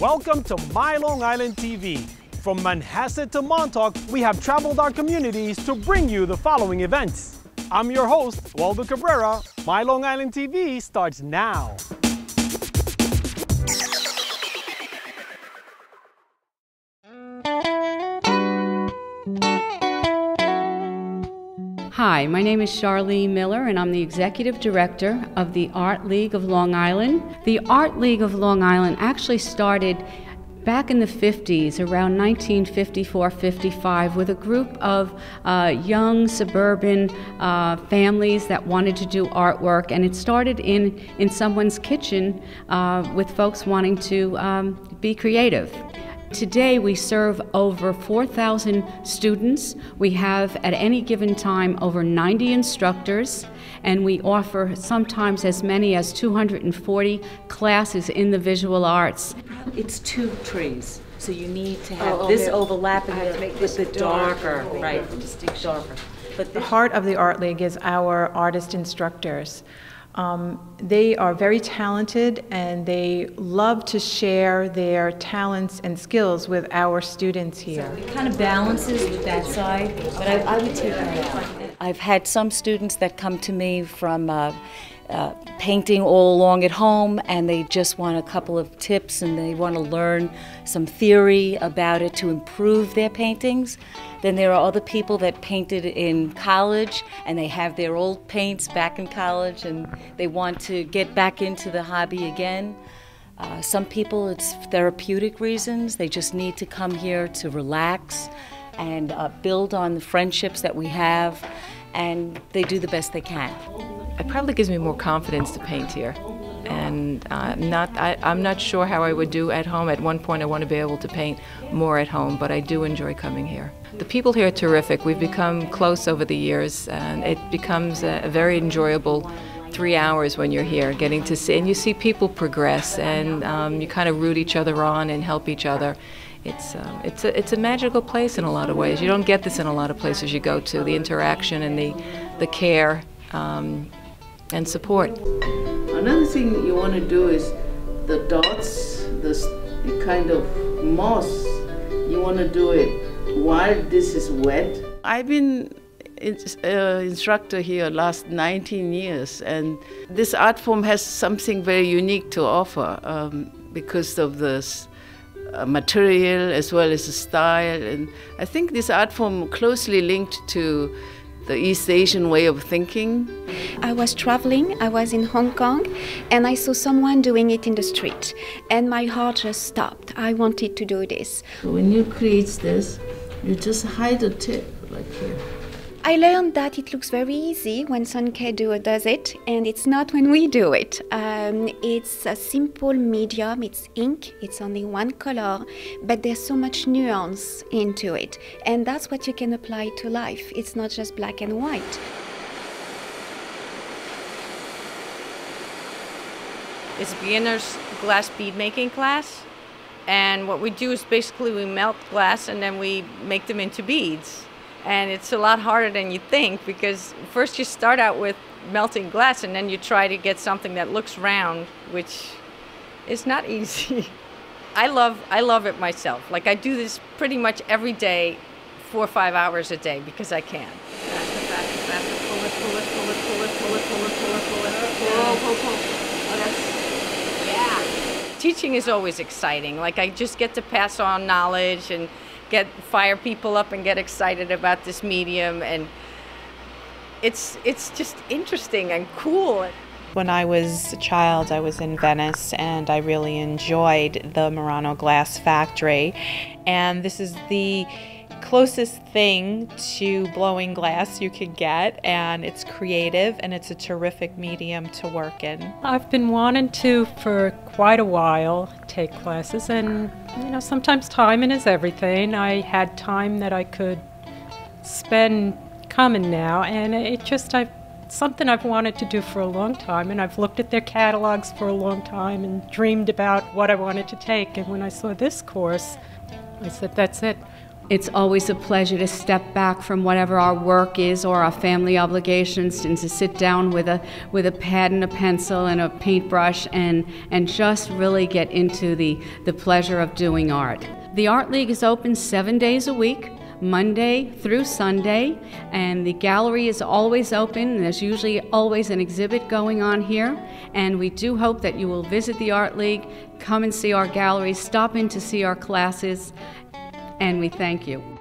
Welcome to My Long Island TV. From Manhasset to Montauk, we have traveled our communities to bring you the following events. I'm your host, Waldo Cabrera. My Long Island TV starts now. Hi, my name is Charlee Miller and I'm the Executive Director of the Art League of Long Island. The Art League of Long Island actually started back in the 50s, around 1954-55, with a group of young suburban families that wanted to do artwork, and it started in someone's kitchen with folks wanting to be creative. Today we serve over 4,000 students. We have at any given time over 90 instructors, and we offer sometimes as many as 240 classes in the visual arts. It's two trees, so you need to have this overlapping with the darker, right? The distinction. Darker. But the heart of the Art League is our artist instructors. They are very talented and they love to share their talents and skills with our students here. So it kind of balances with that side, but I would take that out. I've had some students that come to me from painting all along at home, and they just want a couple of tips and they want to learn some theory about it to improve their paintings. Then there are other people that painted in college and they have their old paints back in college and they want to get back into the hobby again. Some people, it's therapeutic reasons. They just need to come here to relax and build on the friendships that we have, and they do the best they can. It probably gives me more confidence to paint here, and I'm not sure how I would do at home. At one point I want to be able to paint more at home, but I do enjoy coming here. The people here are terrific. We've become close over the years, and it becomes a very enjoyable 3 hours when you're here, getting to see, and you see people progress, and you kind of root each other on and help each other. It's a magical place in a lot of ways. You don't get this in a lot of places you go to, the interaction and the care and support. Another thing that you want to do is the dots, the kind of moss. You want to do it while this is wet. I've been an instructor here last 19 years, and this art form has something very unique to offer because of the material as well as the style. And I think this art form closely linked to the East Asian way of thinking. I was traveling, I was in Hong Kong, and I saw someone doing it in the street, and my heart just stopped. I wanted to do this. When you create this, you just hide the tip, like here. I learned that it looks very easy when Sunkei does it, and it's not when we do it. It's a simple medium, it's ink, it's only one color, but there's so much nuance into it. And that's what you can apply to life. It's not just black and white. It's beginner's glass bead making class. And what we do is basically we melt glass and then we make them into beads. And it's a lot harder than you think, because first you start out with melting glass and then you try to get something that looks round, which is not easy. I love it myself. Like, I do this pretty much every day, 4 or 5 hours a day, because I can. Teaching is always exciting. Like, I just get to pass on knowledge and fire people up and get excited about this medium, and it's just interesting and cool. When I was a child, I was in Venice, and I really enjoyed the Murano Glass Factory, and this is the closest thing to blowing glass you could get, and it's creative and it's a terrific medium to work in. I've been wanting to for quite a while take classes, and you know, sometimes timing is everything. I had time that I could spend coming now, and it just something I've wanted to do for a long time, and I've looked at their catalogs for a long time and dreamed about what I wanted to take, and when I saw this course I said, that's it. It's always a pleasure to step back from whatever our work is or our family obligations and to sit down with a pad and a pencil and a paintbrush and just really get into the pleasure of doing art. The Art League is open 7 days a week, Monday through Sunday, and the gallery is always open. There's usually always an exhibit going on here, and we do hope that you will visit the Art League, come and see our galleries, stop in to see our classes, and we thank you.